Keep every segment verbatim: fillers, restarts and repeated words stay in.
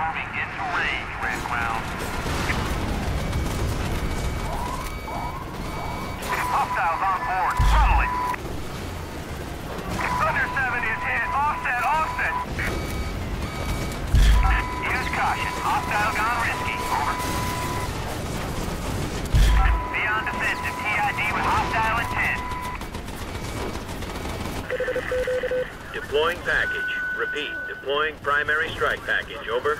Moving into range, Red Cloud. Hostiles on board. Shuttle it. Thunder seven is hit. Offset, offset. Use caution. Hostile gone risky. Over. Beyond defensive. T I D with hostile intent. Deploying package. Repeat, deploying primary strike package, over.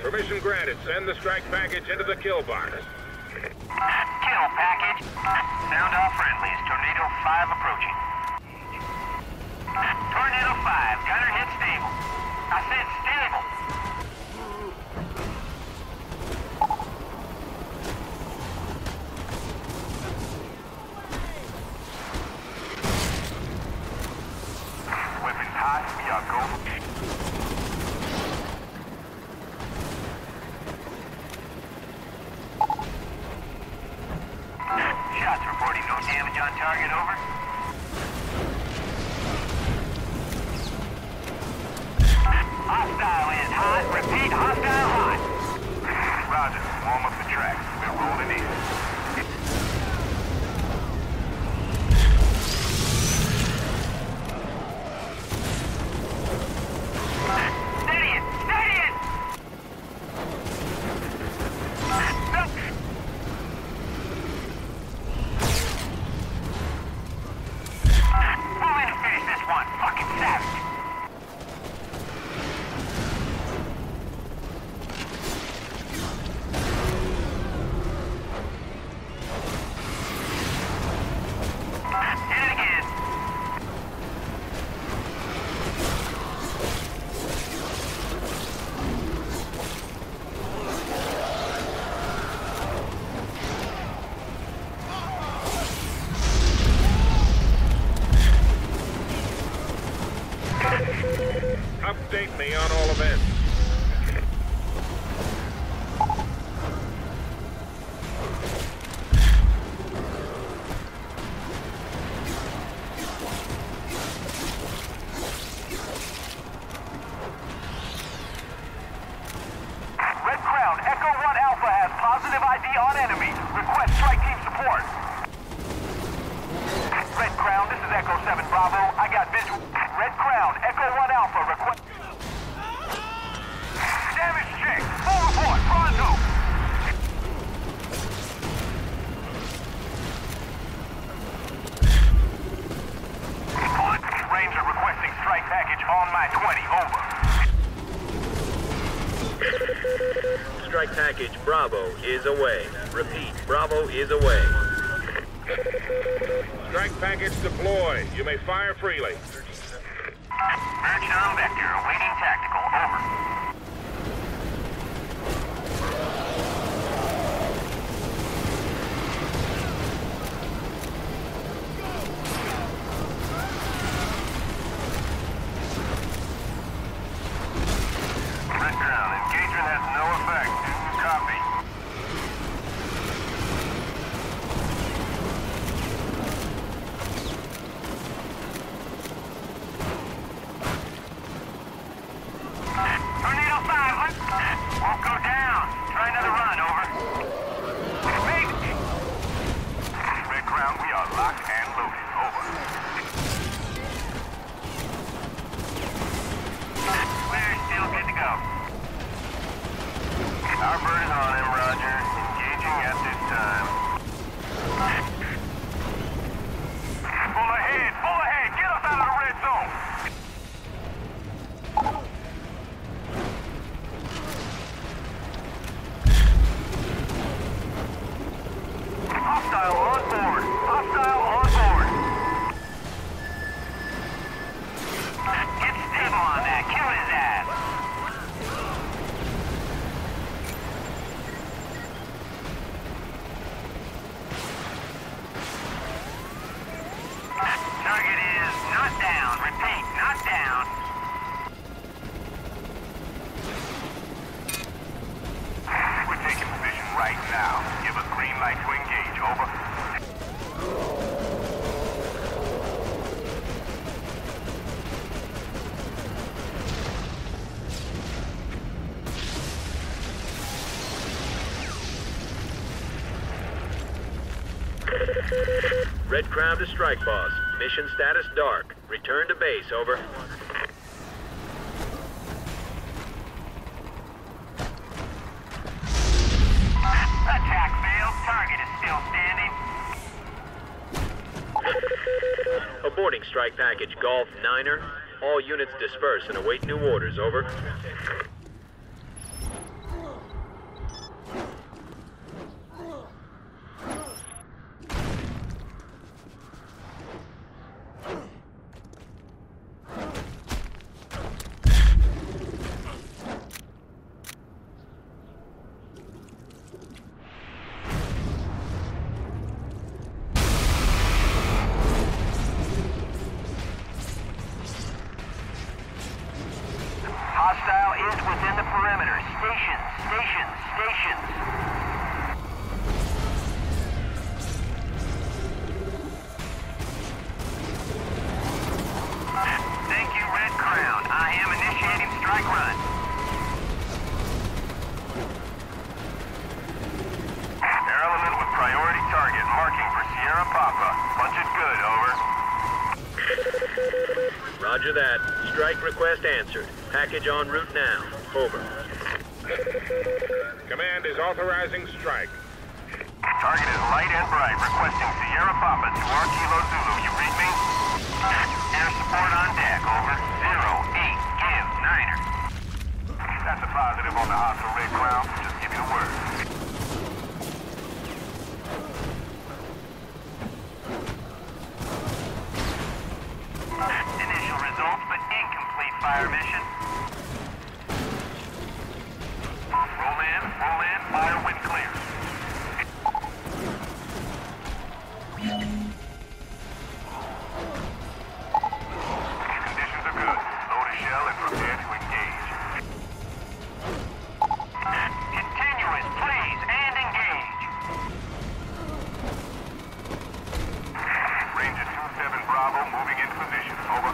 Permission granted, send the strike package into the kill box. Kill package. Sound off friendlies, Tornado five approaching. Tornado five, gunner hit stable. I said stable. Update me on all events. Red Crown, Echo one Alpha has positive I D on enemy. Request strike team support. Red Crown, this is Echo seven Bravo. I got visual. Red Crown, Echo one Alpha, request... Damage check! Full report, pronto! Ranger requesting strike package on my twenty, over. Strike package Bravo is away. Repeat, Bravo is away. Strike package deployed. You may fire freely. Merchant on Vector, awaiting tactical, over. Red Crown, engagement has no effect. Copy. We're still good to go. Red Crab to Strike Boss. Mission status dark. Return to base, over. Attack failed. Target is still standing. A boarding strike package, Golf Niner. All units disperse and await new orders, over. Roger that. Strike request answered. Package en route now. Over. Command is authorizing strike. Target is light and bright. Requesting Sierra Papa to our Kilo Zulu. You read me? Air support on deck. Over. Zero, eight, give, niner. That's a positive on the hostile Red Clown. Just give you the word. Fire mission. Roll in, roll in, fire when clear. Conditions are good. Load a shell and prepare to engage. Continuous, please, and engage. Ranger two seven Bravo moving in position. Over.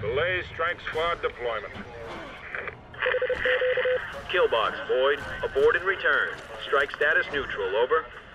Delay strike squad deployment. Killbox, Boyd. Abort and return. Strike status neutral, over.